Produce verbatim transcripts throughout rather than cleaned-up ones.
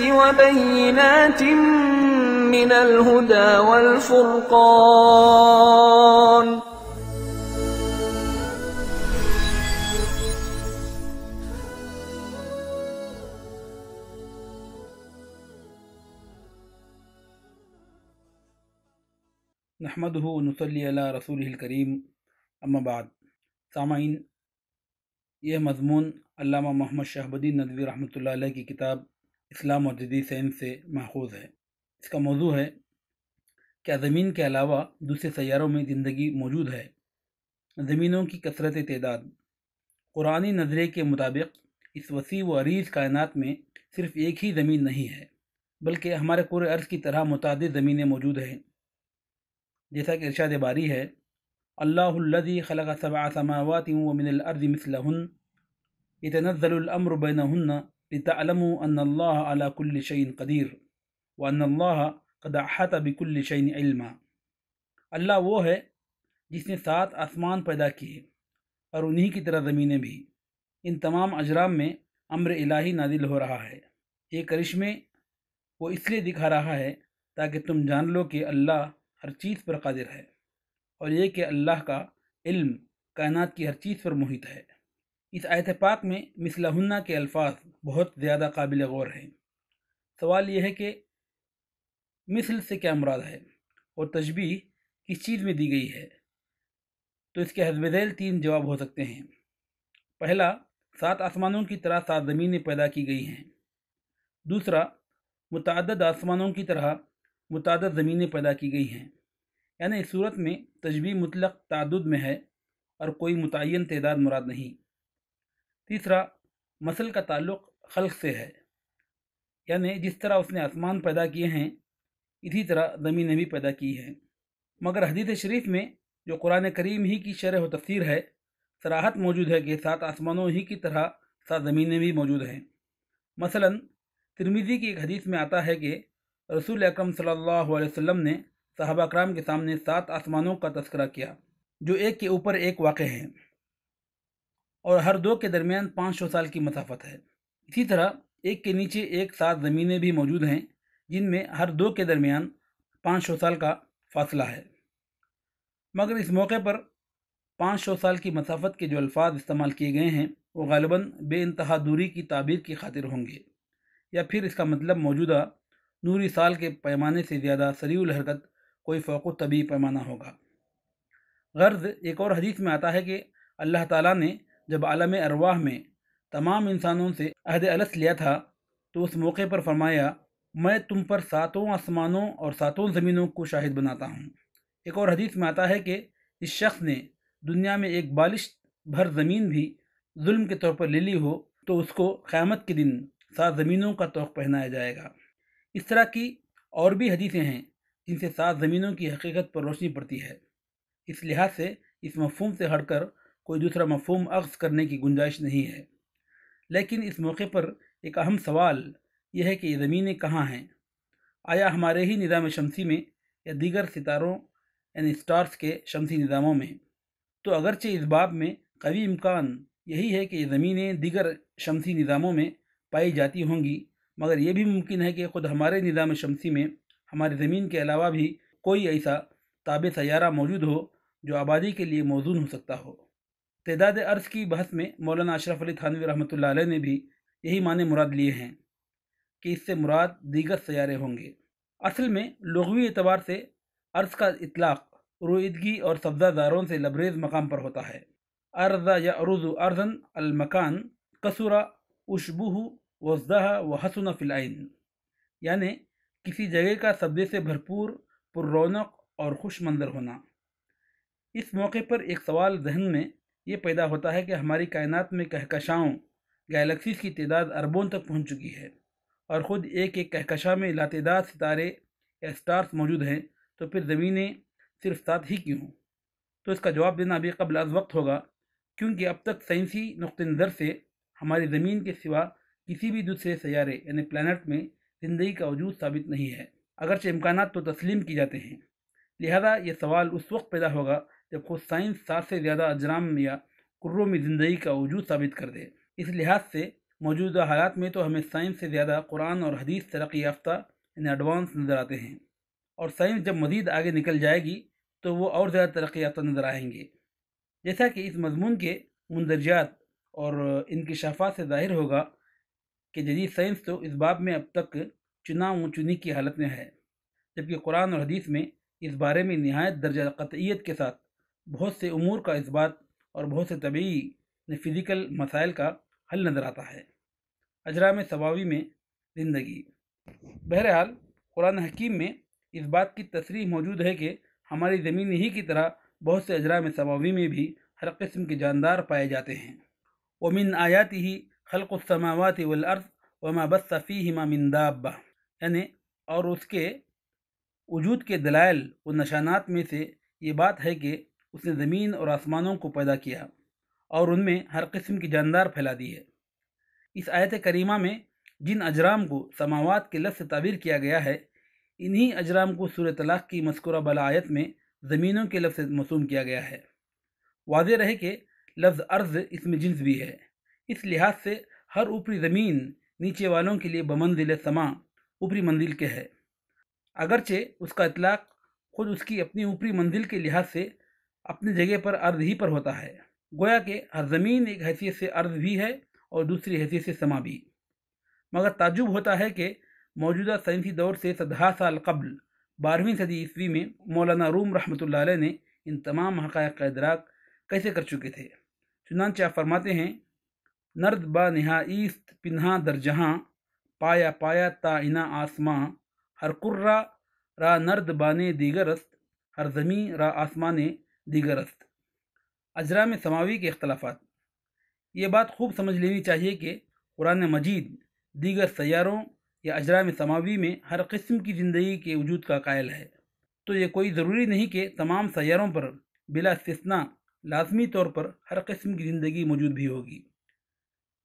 للناس وبينات من الهدى والفرقان नहमदुहु नसल्ली अला रसूलिल करीम अम्मा बाद। सामाईन, यह मज़मून अल्लामा मोहम्मद शहाबुद्दीन नदवी रहमतुल्लाह अलैह की किताब इस्लाम और जदीद साइंस से माखूज़ है। इसका मौजू है क्या ज़मीन के अलावा दूसरे सैयारों में ज़िंदगी मौजूद है, ज़मीनों की कसरत तदाद। क़ुरानी नजरे के मुताबिक इस वसी व अरीज़ कायनात में सिर्फ़ एक ही ज़मीन नहीं है, बल्कि हमारे पूरे अर्ज़ की तरह मुतअद्दिद ज़मीनें मौजूद हैं। जैसा कि इरशाद बारी है, अल्लाहुल्लज़ी खलक़ सबअ समावाति व मिनल अर्ज़ि मिस्लहुन्न यतनज़्ज़लुल अम्रु बैनहुन्न लितअलमू अन्नल्लाहा अला कुल्लि शैइन क़दीर व अन्नल्लाहा क़द अहता बिकुल्लि शैइन इल्मा। अल्लाह वो है जिसने सात आसमान पैदा किए और उन्हीं की तरह ज़मीनें भी। इन तमाम अजराम में अम्र इलाही नाजिल हो रहा है। ये करिश्मे वो इसलिए दिखा रहा है ताकि तुम जान लो कि अल्लाह हर चीज़ पर कादिर है, और यह कि अल्लाह का इल्म कायनात की हर चीज़ पर मुहित है। इस आयत पाक में मिसलहुन्ना के अल्फाज बहुत ज़्यादा काबिल गौर हैं। सवाल यह है कि मिसल से क्या मुराद है और तशबीह किस चीज़ में दी गई है। तो इसके हस्ब ज़ैल तीन जवाब हो सकते हैं। पहला, सात आसमानों की तरह सात ज़मीनें पैदा की गई हैं। दूसरा, मुतअद्दिद आसमानों की तरह मुतअद्दिद ज़मीनें पैदा की गई हैं, यानी इस सूरत में तशबीह मुतलक तादुद में है और कोई मुतय्यन तदाद मुराद नहीं। तीसरा, मसल का ताल्लुक़ खल्क़ से है, यानी जिस तरह उसने आसमान पैदा किए हैं इसी तरह ज़मीनें भी पैदा की हैं। मगर हदीस शरीफ में, जो कुरान करीम ही की शरह व तफसीर है, सराहत मौजूद है कि सात आसमानों ही की तरह सात ज़मीनें भी मौजूद हैं। मसलन तिरमिज़ी की एक हदीस में आता है कि रसूल अकरम सल्लल्लाहु अलैहि वसल्लम ने सहाबा कराम के सामने सात आसमानों का तस्करा किया, जो एक के ऊपर एक वाक़ हैं और हर दो के दरमियान पाँच सौ साल की मसाफत है। इसी तरह एक के नीचे एक सात ज़मीनें भी मौजूद हैं, जिनमें हर दो के दरमियान पाँच सौ साल का फासला है। मगर इस मौके पर पाँच सौ साल की मसाफत के जो अल्फाज इस्तेमाल किए गए हैं वो ग़ालिबन बेइंतहा दूरी की ताबीर की खातिर होंगे, या फिर इसका मतलब मौजूदा नूरी साल के पैमाने से ज़्यादा सरीउल हरकत कोई फ़ौक़ो तबी पैमाना होगा। गर्ज़, एक और हदीस में आता है कि अल्लाह ताला ने जब आलम अरवाह में तमाम इंसानों से अहद अलस लिया था तो उस मौके पर फरमाया, मैं तुम पर सातों आसमानों और सातों ज़मीनों को शाहिद बनाता हूँ। एक और हदीस में आता है कि इस शख्स ने दुनिया में एक बालिश भर ज़मीन भी जुल्म के तौर पर ले ली हो तो उसको क़यामत के दिन सात ज़मीनों का तोक़ पहनाया जाएगा। इस तरह की और भी हदीसें हैं जिनसे सात ज़मीनों की हकीकत पर रोशनी पड़ती है। इस लिहाज से इस मफहूम से हटकर कोई दूसरा मफहूम अख्ज़ करने की गुंजाइश नहीं है। लेकिन इस मौके पर एक अहम सवाल यह है कि ये ज़मीनें कहाँ हैं। आया हमारे ही निज़ाम शमसी में या दीगर सितारों यानी स्टार्स के शमसी निज़ामों में? तो अगरचे इस बाब में कवी इम्कान यही है कि ये ज़मीनें दीगर शमसी निज़ामों में पाई जाती होंगी, मगर यह भी मुमकिन है कि ख़ुद हमारे निज़ाम शमसी में हमारी ज़मीन के अलावा भी कोई ऐसा ताबे सैयारा मौजूद हो जो आबादी के लिए मौज़ून हो सकता हो। तदाद अर्ज़ की बहस में मौलाना अशरफ अली थानवी रहमतुल्लाह अलैह ने भी यही माने मुराद लिए हैं कि इससे मुराद दीगर सैयारे होंगे। असल में लुग़वी एतबार से अर्ज़ का इतलाक़ रोईदगी और सब्ज़ादारों से लबरेज़ मकाम पर होता है। अर्ज़ा या अरुज़ु अर्ज़न अलमकान कसुरा उशबुहु वज़्दहा व हसुना फ़िल ऐन, यानि किसी जगह का सब्ज़े से भरपूर पुररौनक और खुश मंजर होना। इस मौके पर एक सवाल जहन में ये पैदा होता है कि हमारी कायनात में कहकशाओं गैलेक्सीज़ की तादाद अरबों तक पहुँच चुकी है और ख़ुद एक एक कहकशा में लातदाद सितारे या स्टार्स मौजूद हैं, तो फिर ज़मीनें सिर्फ सात ही क्यों? तो इसका जवाब देना अभी कबल अज़ वक्त होगा, क्योंकि अब तक साइंसी नुक़्ते नज़र से हमारी ज़मीन के सिवा किसी भी दूसरे सैयारे यानी प्लैनेट में ज़िंदगी का वजूद साबित नहीं है, अगरचे इम्कानात तो तस्लीम की जाते हैं। लिहाजा ये सवाल उस वक्त पैदा होगा जब खुद साइंस सात से ज़्यादा अजराम या कुर्रों में ज़िंदगी का वजूद साबित कर दे। इस लिहाज से मौजूदा हालात में तो हमें साइंस से ज़्यादा कुरान और हदीस तरक्की याफ्ता यानी एडवांस नज़र आते हैं, और साइंस जब मज़ीद आगे निकल जाएगी तो वो और ज़्यादा तरक्की याफ्ता नज़र आएंगे, जैसा कि इस मजमून के मंदरजात और इंकशाफात से ज़ाहिर होगा कि जदीद साइंस तो इस बाब में अब तक चुनाव चुनी की हालत में है, जबकि कुरान और हदीस में इस बारे में नहायत दर्जा क़तईयत के साथ बहुत से उमूर का इस्बात और बहुत से तबीई फिज़िकल मसाइल का हल नज़र आता है। अजरा में सवावी में ज़िंदगी। बहरहाल कुरान हकीम में इस बात की तसरीह मौजूद है कि हमारी ज़मीन ही की तरह बहुत से अजरा में सवावी में भी हर किस्म के जानदार पाए जाते हैं। वमिन आयाति ही खल्क़ुस समावाति वल अर्ज़ वमा बस्स फ़ीहिमा मिन दाब्बा, यानी और उसके वजूद के दलाइल व निशानात में से ये बात है कि उसने ज़मीन और आसमानों को पैदा किया और उनमें हर किस्म की जानदार फैला दी है। इस आयत करीमा में जिन अजराम को समावात के लफ्ज़ से ताबीर किया गया है, इन्हीं अजराम को सूरह तलाक़ की मज़कूरा बला आयत में ज़मीनों के लफ्ज़ से मसूम किया गया है। वाज़ेह रहे कि लफ्ज़ अर्ज़ इसमें जिन्स भी है, इस लिहाज से हर ऊपरी ज़मीन नीचे वालों के लिए बमंजिल समा ऊपरी मंजिल के है, अगरचे उसका इतलाक़ ख़ुद उसकी अपनी ऊपरी मंजिल के लिहाज से अपनी जगह पर अर्ज़ ही पर होता है। गोया कि हर ज़मीन एक हैसियत से अर्ज़ भी है और दूसरी हैसियत से समा भी। मगर ताजुब होता है कि मौजूदा साइंसी दौर से सदहा साल कबल बारहवीं सदी ईस्वी में मौलाना रूम रहमतुल्लाह अलैह ने इन तमाम हक़ाइक़ का इदराक कैसे कर चुके थे। चुनांचे आप फरमाते हैं, नर्द बा नहा ईस्त पिन्हा दर जहाँ पाया पाया ताइना आसमां हर कुर्रा रा नर्द बाने दीगरस्त हर ज़मी रा आसमाने दीगरस्त। अजरा में समावी के अख्तलाफात। ये बात खूब समझ लेनी चाहिए कि कुरान मजीद दीगर सैयारों या अजरा में समावी में हर किस्म की ज़िंदगी के वजूद का कायल है, तो ये कोई ज़रूरी नहीं कि तमाम सैयारों पर बिला इस्तिस्ना लाजमी तौर पर हर किस्म की ज़िंदगी मौजूद भी होगी।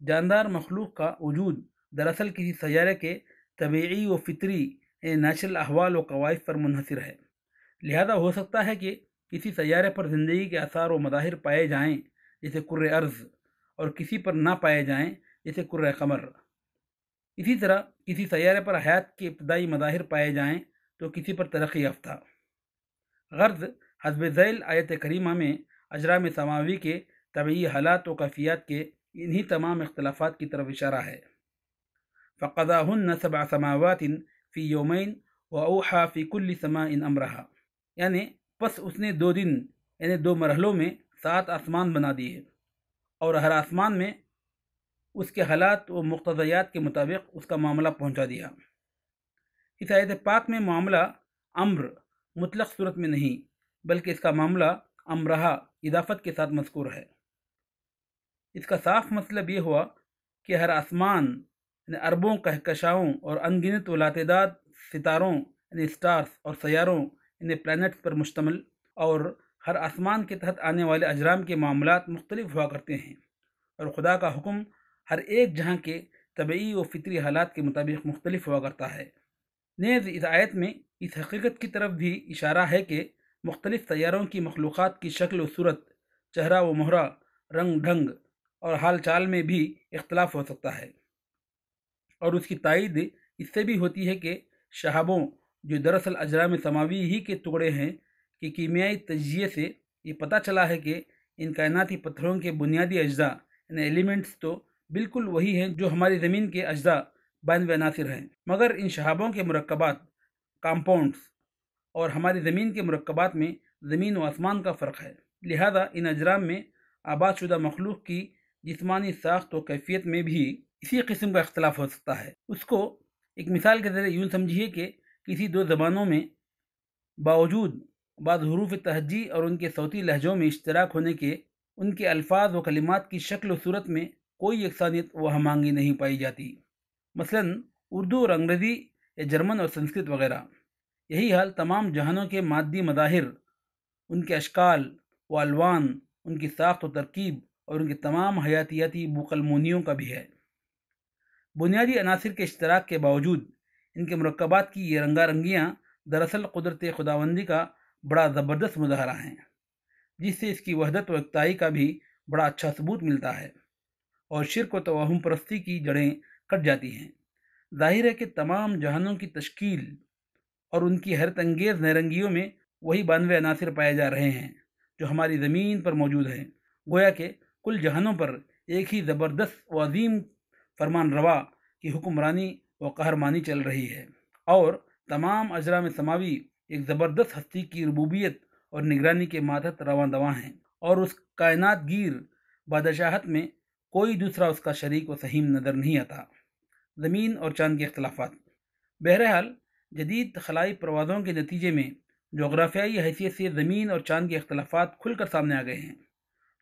जानदार मखलूक का वजूद दरअसल किसी सैयारे के तबीई व फितरी नेचुरल अहवाल व कवायद पर मुनहसर है। लिहाजा हो सकता है कि किसी सैयारे पर ज़िंदगी के आसार व मज़ाहिर पाए जाएँ जैसे कुर्रे अर्ज़, और किसी पर ना पाए जाएँ जैसे कुर्रे कमर। इसी तरह किसी सैयारे पर हयात के इब्तदाई मज़ाहिर पाए जाएँ तो किसी पर तरक्की याफ्ता। गर्ज़ हस्ब ज़ैल आयत करीमा में अजरा में समावी के तबीई हालात व कैफियत के इन्हीं तमाम इख्तलाफात की तरफ इशारा है। फ़क़ज़ाहुन्न सबअ समावातिन फ़ी यौमैन व औहा फ़ी कुल्लि समाइन अमरहा, यानी बस उसने दो दिन यानी दो मरहलों में सात आसमान बना दिए और हर आसमान में उसके हालात व मुक़्तज़यात के मुताबिक उसका मामला पहुंचा दिया। इस आयत पाक में मामला अम्र मुतलक़ सूरत में नहीं, बल्कि इसका मामला अमरहा इदाफ़त के साथ मज़कूर है। इसका साफ मतलब ये हुआ कि हर आसमान यानी अरबों कहकशाओं और अनगिनत व लातेदाद सितारों यानी स्टार्स और सैयारों यानी प्लैनेट्स पर मुश्तमिल और हर आसमान के तहत आने वाले अजराम के मामलात मुख्तलिफ हुआ करते हैं, और खुदा का हुक्म हर एक जहाँ के तबई व फितरी हालात के मुताबिक मुख्तलिफ हुआ करता है। नेज़ इस आयत में इस हकीकत की तरफ भी इशारा है कि मुख्तलिफ सैयारों की मखलूक़ात की शक्ल व सूरत, चेहरा व मोहरा, रंग ढंग और हाल चाल में भी इख्तलाफ हो सकता है, और उसकी तायद इससे भी होती है कि शहाबों जो दरअसल अजरा में समावी ही के टुकड़े हैं कि कीमियाई तजिए से ये पता चला है कि इन कायनाती पत्थरों के बुनियादी अज्जा यानी एलिमेंट्स तो बिल्कुल वही हैं जो हमारी ज़मीन के अज्जा बानवे अनासर हैं, मगर इन शहाबों के मरकबात कंपाउंड्स और हमारी ज़मीन के मरकबात में ज़मीन व आसमान का फ़र्क है। लिहाजा इन अजराम में आबाद शुदा मखलूक की जिस्मानी साख्त व कैफियत में भी इसी किस्म का अख्तलाफ हो सकता है। उसको एक मिसाल के ज़रिए यूँ समझिए कि किसी दो ज़बानों में बावजूद बाद हरूफ तहजी और उनके सौती लहजों में इश्तराक होने के उनके अल्फाज व कलिमात की शक्ल व सूरत में कोई यकसानियत व हमांगी नहीं पाई जाती। मसलन उर्दू और अंग्रेज़ी या जर्मन और संस्कृत वगैरह। यही हाल तमाम जहानों के मादी मज़ाहिर, उनके अशकाल व अलवान, उनकी साख्त व तरकीब और उनकी तमाम हयातियाती बुकलमोनियों का भी है। बुनियादी अनासर के इश्तराक के बावजूद इनके मरकबात की ये रंगारंगियाँ दरअसल कुदरत खुदावंदी का बड़ा ज़बरदस्त मुजाहरा हैं, जिससे इसकी वहदत व एकताई का भी बड़ा अच्छा सबूत मिलता है और शिर्क व तवाहुम परस्ती की जड़ें कट जाती हैं। जाहिर है कि तमाम जहानों की तश्कील और उनकी हैरत अंगेज़ नरंगियों में वही बानवे अनासर पाए जा रहे हैं जो हमारी ज़मीन पर मौजूद हैं। गोया के कुल जहानों पर एक ही ज़बरदस्त व अजीम फरमान रवा की हुक्मरानी व कहरमानी चल रही है और तमाम अजरा में समावी एक ज़बरदस्त हस्ती की रबूबियत और निगरानी के मातहत रवां दवां हैं और उस कायनात गिर बादशाहत में कोई दूसरा उसका शरीक व सहीम नज़र नहीं आता। ज़मीन और चाँद के अख्तलाफात। बहरहाल जदीद खलाई प्रवाज़ों के नतीजे में जोग्राफियाई हैसियत से ज़मीन और चाँद के अख्तलाफात खुलकर सामने आ गए हैं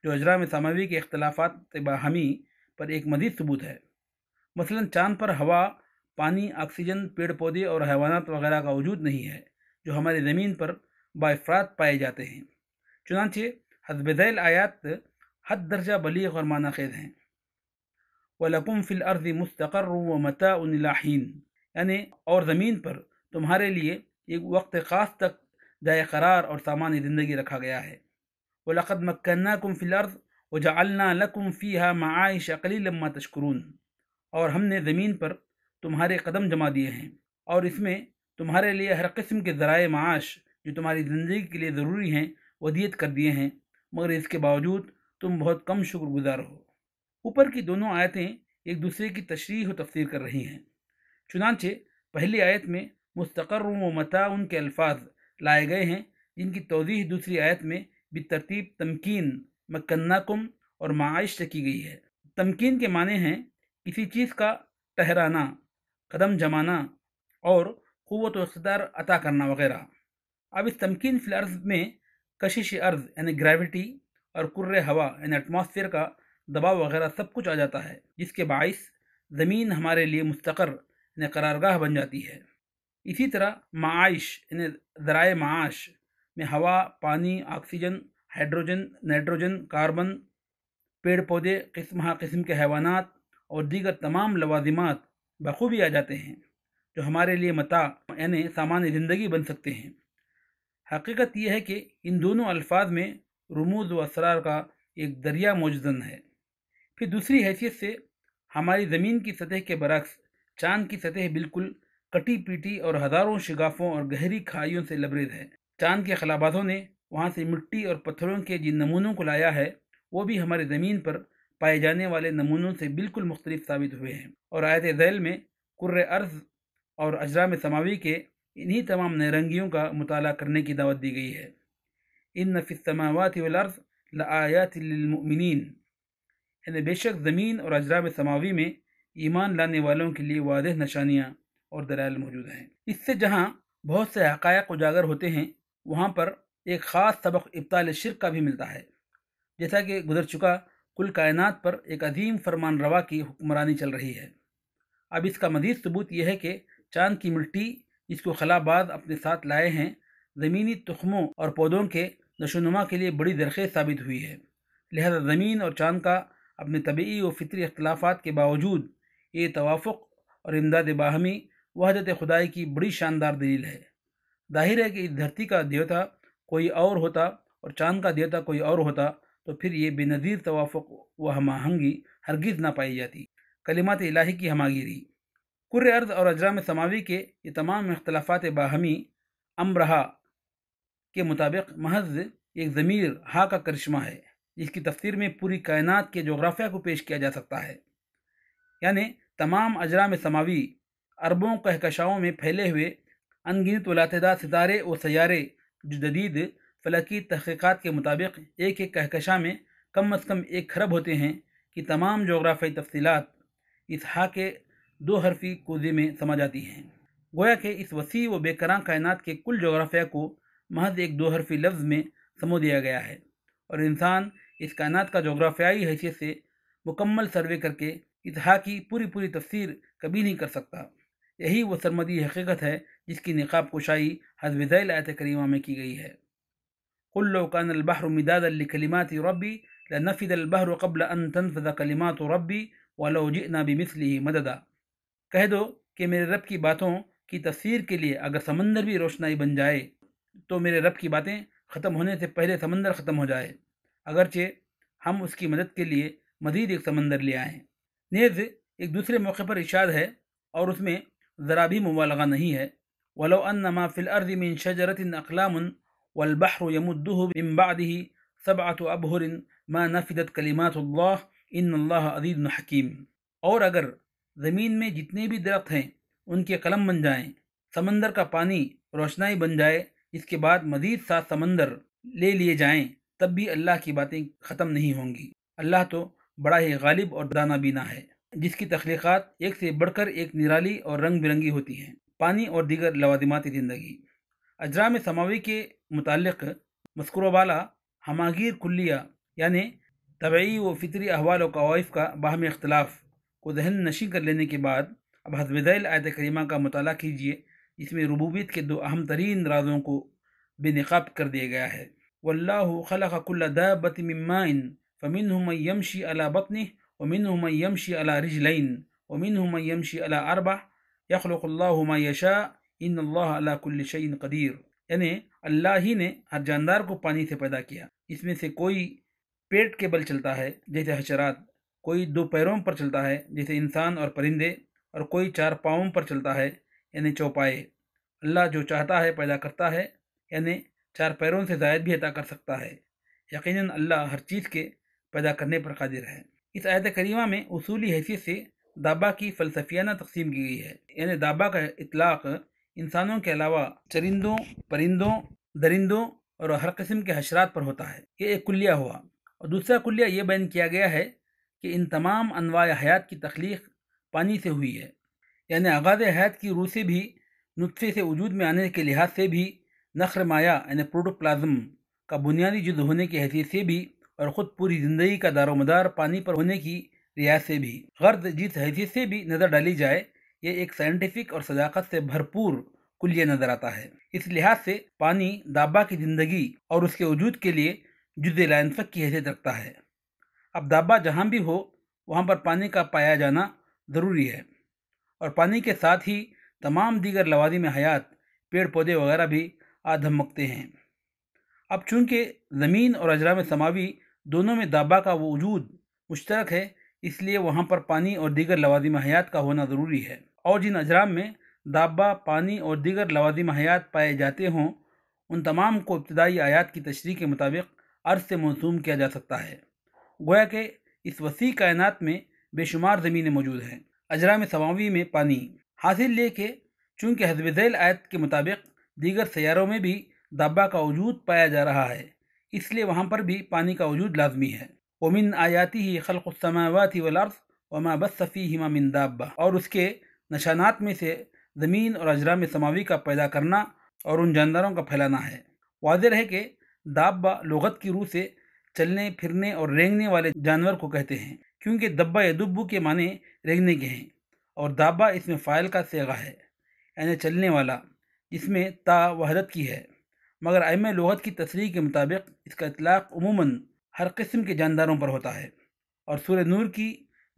जो अजरा में सामावी के अख्तलाफात बाहमी पर एक मज़ीद सबूत है। मसलन चाँद पर हवा, पानी, ऑक्सीजन, पेड़ पौधे और हैवानात वगैरह का वजूद नहीं है जो हमारी ज़मीन पर बाइफरात पाए जाते हैं। चुनांचे हस्ब ज़ैल आयात हद दर्जा बलीग़ और मानाखेज़ हैं। वलकुम फ़िल अर्ज़ि मुस्तक़र्रुन व मताउन इला हीन, यानी और ज़मीन पर तुम्हारे लिए एक वक्त ख़ास तक जाए क़रार और सामान्य ज़िंदगी रखा गया है। वलक़द मक्कन्नाकुम फ़िल अर्ज़ व जअलना लकुम फ़ीहा मआइश क़लीलन मा तशकुरून, और हमने ज़मीन पर तुम्हारे कदम जमा दिए हैं और इसमें तुम्हारे लिए हर किस्म के ज़राए माश जो तुम्हारी ज़िंदगी के लिए ज़रूरी हैं वदियत कर दिए हैं, मगर इसके बावजूद तुम बहुत कम शुक्रगुजार हो। ऊपर की दोनों आयतें एक दूसरे की तशरीह व तफसीर कर रही हैं। चुनांचे पहली आयत में मुस्तक़र्रुन व मताउन के अल्फाज लाए गए हैं जिनकी तौज़ीह दूसरी आयत में बितरतीब तमकीन, मकन्नाकुम और माइश से की गई है। तमकीन के माने हैं किसी चीज़ का ठहराना, कदम जमाना और क़ुव्वत व इक़्तिदार अता करना वगैरह। अब इस तमकीन फ़िल अर्ज़ में कशिश अर्ज़ यानी ग्रेविटी और कुर्रे हवा यानी एटमॉस्फेयर का दबाव वगैरह सब कुछ आ जाता है जिसके बाइस ज़मीन हमारे लिए मुस्तक़र यानी करारगाह बन जाती है। इसी तरह माइश यानी ज़राए माश में हवा, पानी, ऑक्सीजन, हाइड्रोजन, नाइट्रोजन, कार्बन, पेड़ पौधे, किस्म हा किस्म के हैवानात और दीगर तमाम लवाजिमात बखूबी आ जाते हैं जो हमारे लिए मता यानी सामान्य ज़िंदगी बन सकते हैं। हकीकत यह है कि इन दोनों अल्फाज में रमूज़ व असरार का एक दरिया मौजूदन है। फिर दूसरी हैसियत से हमारी ज़मीन की सतह के बरक्स चाँद की सतह बिल्कुल कटी पीटी और हज़ारों शिगाफ़ों और गहरी खाइयों से लबरेज है। चाँद के खलाबाजों ने वहाँ से मिट्टी और पत्थरों के जिन नमूनों को लाया है वो भी हमारी ज़मीन पर पाए जाने वाले नमूनों से बिल्कुल मुख्तलिफ साबित हुए हैं। और आयत ज़ैल में कुर्रे अर्ज़ और अजरा में समावी के इन्हीं तमाम नरंगियों का मुताला करने की दावत दी गई है। इन्न फ़िस समावाति वल अर्ज़ लआयातिन लिल मुमिनीन, यानी बेशक ज़मीन और अजरा में समावी में ईमान लाने वालों के लिए वादह निशानियाँ और दलाइल मौजूद हैं। इससे जहाँ बहुत से हक़ायक़ उजागर होते हैं वहाँ पर एक ख़ास सबक इब्ताल शिर्क का भी मिलता है। जैसा कि गुजर चुका कुल कायनात पर एक अजीम फरमान रवा की हुक्मरानी चल रही है। अब इसका मज़ीद सबूत यह है कि चाँद की मिट्टी जिसको खलाबाज अपने साथ लाए हैं ज़मीनी तख़मों और पौधों के नशोनुमा के लिए बड़ी दरखेज़ साबित हुई है। लिहाजा ज़मीन और चाँद का अपने तबीई व फितरी अख्तलाफात के बावजूद ये तवाफ़ुक़ और इमदाद बाहमी वहदत खुदाई की बड़ी शानदार दलील है। जाहिर है कि इस धरती का देवता कोई और होता और चाँद का देवता कोई और होता तो फिर ये बेनज़ीर तवाफ़ुक़ व हमाहंगी हरगिज़ ना पाई जाती। कलिमात इलाही की हमागिरी। कुर्रे अर्ज़ और अजरा में समावी के ये तमाम इख्तलाफात बाहमी अमरहा के मुताबिक महज एक ज़मीर हा का करिश्मा है जिसकी तफसीर में पूरी कायनात के जोग्राफिया को पेश किया जा सकता है। यानि तमाम अजरा में समावी अरबों कहकशाओं में फैले हुए अनगिनत वलातेदार सितारे व सैयारे जो जदीद फ़लकी तहक़ीक़ात के मुताबिक एक एक कहकशा में कम अज़ कम एक खरब होते हैं कि तमाम जोग्राफियाई तफसीलात इस हा के दो हरफी कूदे में समा जाती हैं। गोया के इस वसी व बेकरां कायनात के कुल जोग्राफिया को महज एक दो हरफी लफ्ज़ में समो दिया गया है और इंसान इस कायनात का जोग्राफियाई हैसियत से मुकम्मल सर्वे करके इस हा की पूरी पूरी तफसीर कभी नहीं कर सकता। यही वो सरमदी हकीकत है जिसकी निक़ाब कुशाई हज़ब ज़ैल आयत करीमा में की गई है। कुल लौ काना अल-बहरु मिदादन लिकलिमाति रब्बी लनफ़िद अल-बहरु क़ब्ल अन तनफ़िद कलिमातु रब्बी वलौ जि'ना बिमिस्लिही मददा। कह दो कि मेरे रब की बातों की तफसीर के लिए अगर समंदर भी रोशनाई बन जाए तो मेरे रब की बातें ख़त्म होने से पहले समंदर ख़त्म हो जाए, अगरचे हम उसकी मदद के लिए मज़ीद एक समंदर ले आए। नेज़ एक दूसरे मौके पर इशाद है और उसमें ज़रा भी मुबालगा नहीं है। वलो अन्नमा फिल अर्ज़ि मिन शजरतिन अक़लामुन वल्बहरु यमुद्दुहु मिन बअदिही सबअतु अबहुरिन मा नफ़िदत कलिमातुल्लाह इन्नल्लाह अज़ीज़ुन हकीम। और अगर ज़मीन में जितने भी दरख्त हैं उनके कलम बन जाएँ, समंदर का पानी रोशनाई बन जाए, इसके बाद मज़ीद सात समंदर ले लिए जाएँ, तब भी अल्लाह की बातें ख़त्म नहीं होंगी। अल्लाह तो बड़ा ही गालिब और दाना बीना है, जिसकी तख्लीक़ात एक से बढ़कर एक निराली और रंग बिरंगी होती हैं। पानी और दीगर लवादिमाती ज़िंदगी। अजराम समावी के मुतालिक मस्कुरवाला हमागीर कुल्लिया यानि तबई व फितरी अहवाल व कवाइफ का बाहमी अख्तलाफ को जहन नशी कर लेने के बाद अब हज़ब-ए-दैल आयत करीमा का मुताला कीजिए। इसमें रुबूबियत के दो अहम तरीन राजों को बेनक़ाब कर दिया गया है। वल्लाहु खलक़ कुल्ल दाब्बतिन मिन माइन फ़मिन्हुम मन यमशी अला बत्निहि व मिन्हुम मन यमशी अला रिजलैन व मिन्हुम मन यमशी अला अरबा यख़्लुक़ुल्लाहु मा यशा इन्नल्लाह अला कुल्लि शैइन क़दीर। यानी अल्लाह ही ने हर जानदार को पानी से पैदा किया। इसमें से कोई पेट के बल चलता है जैसे हशरात, कोई दो पैरों पर चलता है जैसे इंसान और परिंदे, और कोई चार पाँवों पर चलता है यानी चौपाए। अल्लाह जो चाहता है पैदा करता है, यानी चार पैरों से ज़ायद भी अता कर सकता है। यकीनन अल्लाह हर चीज़ के पैदा करने पर कादिर है। इस आयत करीमा में उसूली हैसियत से दाबा की फ़लसफियाना तकसीम की गई है। यानी दाबा का इतलाक़ इंसानों के अलावा चरिंदों, परिंदों, दरिंदों और हर किस्म के हशरात पर होता है। ये एक कुल्लिया हुआ। और दूसरा कुल्लिया ये बयान किया गया है कि इन तमाम अनवाय हयात की तख्लीक़ पानी से हुई है। यानी आगाज़ हयात की रूह से भी, नुत्फ़े से वजूद में आने के लिहाज से भी, नखर माया यानी प्रोटोप्लाज्म का बुनियादी जुज़ होने की हैसियत से भी, और ख़ुद पूरी ज़िंदगी का दारोमदार पानी पर होने की रियायत से भी, गर्द जिस हैसियत से भी नज़र डाली जाए, ये एक साइंटिफिक और सदाकत से भरपूर कुल्लिया नज़र आता है। इस लिहाज से पानी दाबा की ज़िंदगी और उसके वजूद के लिए जुज़ लाइनफ़क की हैसियत रखता है। अब दाबा जहाँ भी हो वहाँ पर पानी का पाया जाना ज़रूरी है, और पानी के साथ ही तमाम दीगर लवादिम हयात, पेड़ पौधे वगैरह भी आधमकते हैं। अब चूँकि ज़मीन और अजराम समावी दोनों में दाबा का वजूद मुश्तरक है, इसलिए वहाँ पर पानी और दीगर लवादिम हयात का होना ज़रूरी है। और जिन अजराम में दाबा, पानी और दीगर लवादिम हयात पाए जाते हों, उन तमाम को इब्तदाई आयात की तशरीह के मुताबिक अर्ज़ से मौसूम किया जा सकता है। गोया के इस वसी कायनात में बेशुमार ज़मीनें मौजूद हैं। अजराम समावी में पानी हासिल ले के चूँकि हज़ब दैल आयत के मुताबिक दीगर सैयारों में भी दाबा का वजूद पाया जा रहा है, इसलिए वहाँ पर भी पानी का वजूद लाजमी है। वमिन आयाती ही ख़ल्क़ुस्समावाति वल अर्ज़ वमा बस्स फ़ीहिमा मिन दाब्बा। और उसके निशानात में से ज़मीन और अजराम समावी का पैदा करना और उन जानदारों का फैलाना है। वाज़ेह है कि दाब्बा लुग़त की रूह से चलने फिरने और रेंगने वाले जानवर को कहते हैं, क्योंकि दब्बा या दुब्बू के माने रेंगने के हैं, और दाबा इसमें फ़ाइल का सेगा है यानी चलने वाला, जिसमें ता वहदत की है। मगर आइम्मा लुग़त की तसरीह के मुताबिक इसका इतलाक़ उमूमन हर किस्म के जानदारों पर होता है, और सूरह नूर की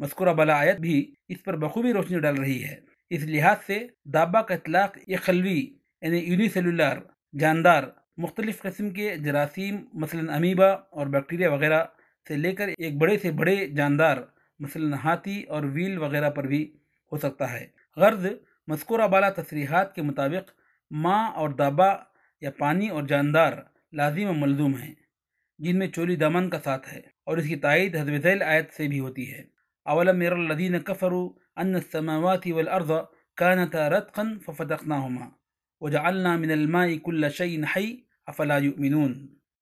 मज़कूरा बाला आयत भी इस पर बखूबी रोशनी डाल रही है। इस लिहाज से दाबा का इतलाक़ ये खलवी यानी यूनिसेलुलर जानदार मुख्तलिफ़ किस्म के जरासीम मसलन अमीबा और बैक्टीरिया वगैरह से लेकर एक बड़े से बड़े जानदार मसलन हाथी और व्हील वगैरह पर भी हो सकता है। गर्ज़ मस्कूरा बाला तसरीहात के मुताबिक माँ और दाबा या पानी और जानदार लाजिम और मलजूम हैं, जिनमें चोली दामन का साथ है, और इसकी तायद हज़ब दैल आयत से भी होती है। अवलम यरल लज़ीन कफ़रू अन्न अस्समावाति वल अर्ज़ कानता रत्क़न फ़फ़तक़नाहुमा वजअलना मिनल माई कुल्ल शैइन हई अफ़ला युमिनून।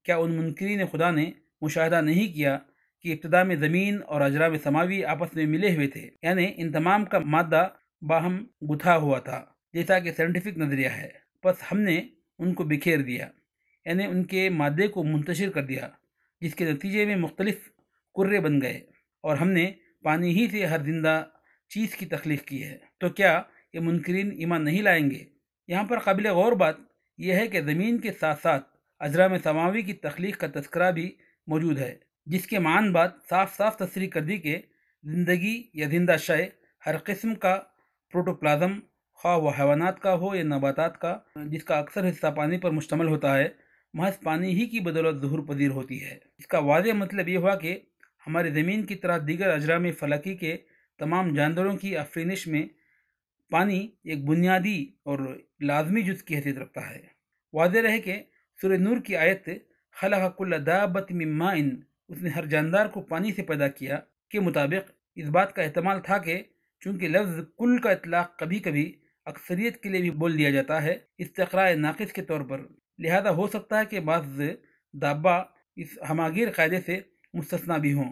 क्या उन मुनकिरीन खुदा ने मुशाहदा नहीं किया कि इब्तदा में ज़मीन और अजराम समावी आपस में मिले हुए थे, यानी इन तमाम का मादा बाहम गुथा हुआ था, जैसा कि साइंटिफिक नज़रिया है। बस हमने उनको बिखेर दिया, यानी उनके मादे को मुंतशिर कर दिया, जिसके नतीजे में मुख्तलिफ कुर्रे बन गए, और हमने पानी ही से हर जिंदा चीज़ की तख्लीक़ की है। तो क्या ये मुनकिरीन ईमान नहीं लाएंगे? यहाँ पर काबिल गौर बात यह है कि ज़मीन के साथ साथ अजराम समावी की तख्लीक़ का तस्करा भी मौजूद है, जिसके मान बात साफ साफ तस्रीह कर दी कि ज़िंदगी या जिंदा शय हर किस्म का प्रोटोप्लाज्म, खा व हैवानात का हो या नबातात का, जिसका अक्सर हिस्सा पानी पर मुश्तमल होता है, महज पानी ही की बदौलत ज़ुहूर पजीर होती है। इसका वाज़ेह मतलब ये हुआ कि हमारे ज़मीन की तरह दीगर अजरा में फलकी के तमाम जानवरों की अफरीनिश में पानी एक बुनियादी और लाजमी जुज़ की हैसियत रखता है। वाज़ेह रहे कि सूरह नूर की आयत खलक़ कुल्ल दाब्बतिन मिन माइन, उसने हर जानदार को पानी से पैदा किया के मुताबिक इस बात का एहतमाल था कि चूँकि लफ्ज़ कुल का इतलाक़ कभी कभी अक्सरियत के लिए भी बोल दिया जाता है इस्तक़राए नाक़िस के तौर पर, लिहाजा हो सकता है कि बाज़ दाब्बा इस हमागीर कायदे से मुस्तस्ना भी हों,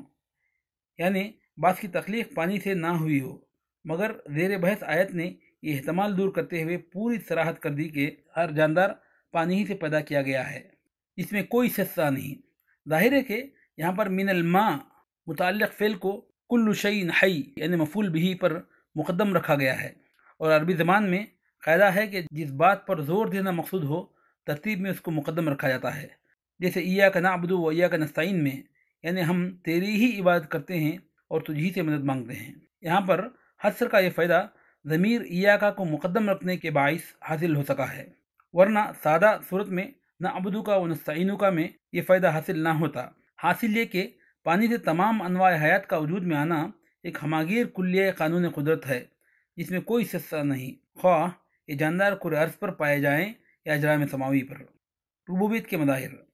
यानी बाज़ की तख्लीक़ पानी से ना हुई हो। मगर ज़ेर बहस आयत ने यह एहतमाल दूर करते हुए पूरी सराहत कर दी कि हर जानदार पानी ही से पैदा किया गया है, इसमें कोई शस्सा नहीं। ज़ाहिर है कि यहाँ पर मिनल मा मुतल्लिक़ फ़ेल को कुल्लु शैइन हई यानी मफ़ूल बिही पर मुक़द्दम रखा गया है, और अरबी ज़बान में कायदा है कि जिस बात पर ज़ोर देना मकसूद हो तरतीब में उसको मुक़द्दम रखा जाता है, जैसे इय्याक नअबुदु व इय्याक नस्तईन में, यानी हम तेरी ही इबादत करते हैं और तुझी से मदद मांगते हैं। यहाँ पर हस्र का ये फ़ायदा ज़मीर इयाका को मुक़द्दम रखने के बाइस हासिल हो सका है, वरना सादा सूरत में नअबुदु का व नस्तईनु का में ये फ़ायदा हासिल ना होता। हासिल ये कि पानी से तमाम अनवाय हयात का वजूद में आना एक हमागीर कुल्लिया कानून कुदरत है, इसमें कोई शस्सा नहीं, ख्वाह ये जानदार कुर अर्ज़ पर पाए जाएँ या अजराम समावी पर। रुबूबियत के मज़ाहिर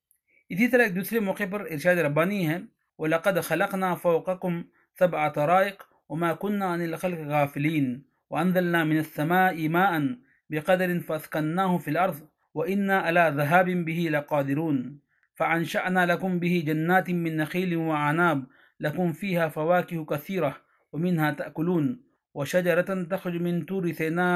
इसी तरह एक दूसरे मौके पर इरशाद रब्बानी है, व लक़द खलक़ना फ़ौक़कुम सबअ तराइक़ व मा कुन्ना अनिल ख़ल्क़ि गाफ़िलीन व अंज़लना मिनस्समाइ माअन बिक़दरिन फ़अस्कन्नाहु फ़िल अर्ज़ व इन्ना अला ज़हाबिन बिही लक़ादिरून फ़अंशअना लकुम बिही जन्नातिन मिन नख़ीलिन व अनाब लकुम फ़ीहा फ़वाकिहु कसीरा व मिनहा तअकुलून व शजरतन तख़रुजु मिन तूर सेना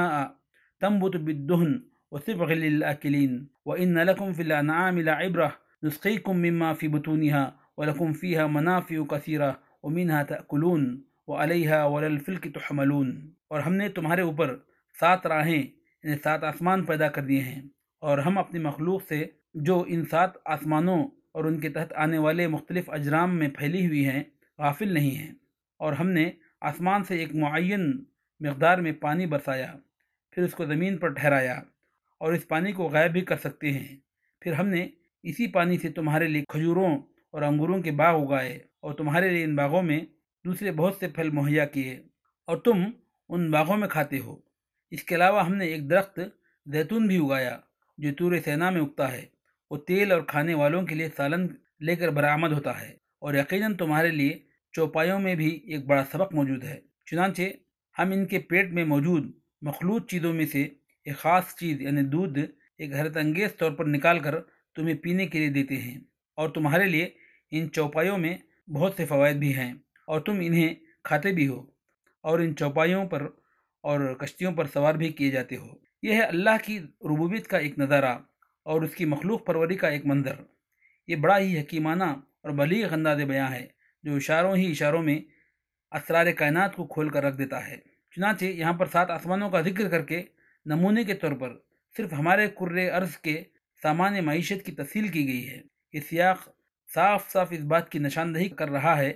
तंबुतु बिद्दुहन व सिबग़िल लिलआकिलीन व इन्ना लकुम फ़िल अनआमि लइब्रा नुस्क़ीकुम मिम्मा फ़ी बुतूनिहा व लकुम फ़ीहा मनाफ़िउ कसीरा व मिनहा तअकुलून व अलैहा व अलल फ़िल्कि तुहमलून। और हमने तुम्हारे ऊपर सात राहें यानी सात आसमान पैदा कर दिए हैं, और हम अपनी मखलूक़ से जो इन सात आसमानों और उनके तहत आने वाले मुख्तलिफ़ अजराम में फैली हुई हैं गाफिल नहीं हैं। और हमने आसमान से एक मुअय्यन मक़दार में पानी बरसाया, फिर उसको ज़मीन पर ठहराया, और इस पानी को गायब भी कर सकते हैं। फिर हमने इसी पानी से तुम्हारे लिए खजूरों और अंगूरों के बाग उगाए, और तुम्हारे लिए इन बागों में दूसरे बहुत से फल मुहैया किए, और तुम उन बागों में खाते हो। इसके अलावा हमने एक दरख्त जैतून भी उगाया जो तूर सेना में उगता है, वो तेल और खाने वालों के लिए सालन लेकर बरामद होता है, और यकीनन तुम्हारे लिए चौपायों में भी एक बड़ा सबक मौजूद है। चुनांचे हम इनके पेट में मौजूद मखलूत चीज़ों में से एक ख़ास चीज़ यानी दूध एक हैरतअंगेज़ तौर पर निकाल कर तुम्हें पीने के लिए देते हैं, और तुम्हारे लिए इन चौपायों में बहुत से फ़वायद भी हैं, और तुम इन्हें खाते भी हो, और इन चौपायों पर और कश्तियों पर सवार भी किए जाते हो। यह है अल्लाह की रुबूबियत का एक नज़ारा और उसकी मखलूक़ परवरी का एक मंजर। ये बड़ा ही हकीमाना और बलीग़ अंदाज़े बयां है जो इशारों ही इशारों में असरार कायनात को खोल कर रख देता है। चुनांचे यहाँ पर सात आसमानों का जिक्र करके नमूने के तौर पर सिर्फ हमारे कुर्रे अर्ज़ के सामान्य मईशत की तफसील की गई है। ये सियाक़ साफ साफ इस बात की निशानदही कर रहा है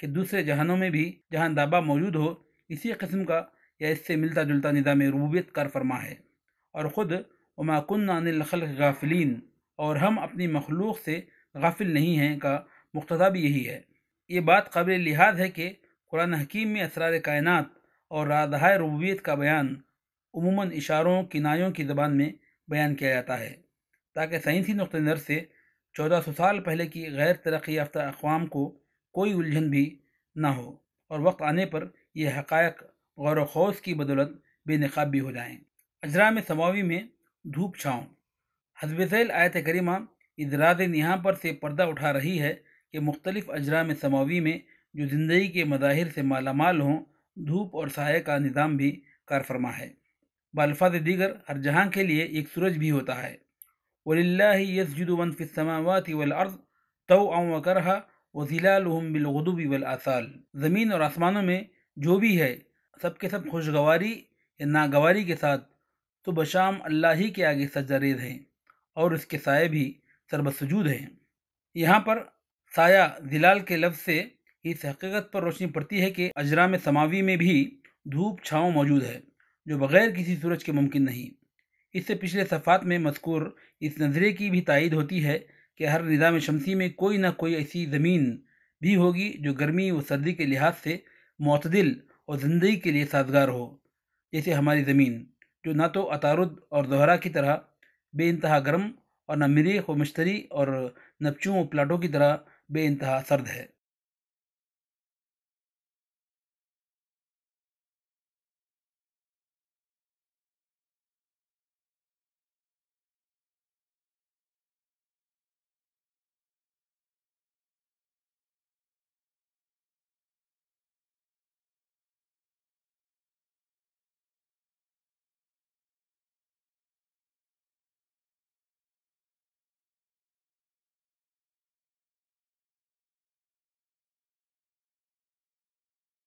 कि दूसरे जहानों में भी जहाँ दाबा मौजूद हो इसी किस्म का या इससे मिलता जुलता निज़ाम रुबूबियत कार फरमा है। और ख़ुद वमा कुन्ना अनिल ख़ल्क़ि गाफ़िलीन, और हम अपनी मखलूक़ से गाफिल नहीं हैं का मुक़्तज़ा भी यही है। ये बात काबिल लिहाज है कि कुरान हकीम में असरार कायनात और राज़हाए रुबूबियत का बयान उमूमन इशारों किनायों की ज़बान में बयान किया जाता है, ताकि साइंसी नुक़्ते नज़र से चौदह सौ साल पहले की गैर तरक्की याफ्ता अक़वाम को कोई उलझन भी ना हो, और वक्त आने पर यह हक़ायक़ गौर व खौस की बदौलत बेनक़ाब भी हो जाएँ। अजराम समावी में धूप छाँव हज़ब ज़ैल आयत करीमा इदराज़ निहा पर से पर्दा उठा रही है कि मुख्तलिफ़ अजराम समावी में जो ज़िंदगी के मज़ाहिर से मालामाल हों धूप और साये का निज़ाम भी कार फरमा है। बालफाज़ दीगर हर जहाँ के लिए एक सूरज भी होता है। वलिल्लाहि यसजुदु मन फ़िस समावाति वल अर्ज़ तौअन व करहा व ज़िलालुहुम बिलग़ुदुवी वल आसाल। ज़मीन और आसमानों में जो भी है सब के सब खुशगवारी या नागवारी के साथ तो बशाम अल्लाह ही के आगे सजदारेज़ हैं, और उसके साये भी सरबसजूद हैं। यहाँ पर साया ज़िलाल के लफ्ज़ से इस हकीकत पर रोशनी पड़ती है कि अजराम समावी में भी धूप छाँव मौजूद है जो बग़ैर किसी सूरज के मुमकिन नहीं। इससे पिछले सफ़ात में मज़कूर इस नज़रिए की भी तायद होती है कि हर निज़ाम शमसी में कोई ना कोई ऐसी ज़मीन भी होगी जो गर्मी व सर्दी के लिहाज से मतदिल और ज़िंदगी के लिए साजगार हो, जैसे हमारी ज़मीन जो ना तो अतारुद और दोहरा की तरह बे इंतहा गर्म और न मरीख़ व मुश्तरी और नपचू व प्लाटों की तरह बे इंतहा सर्द है।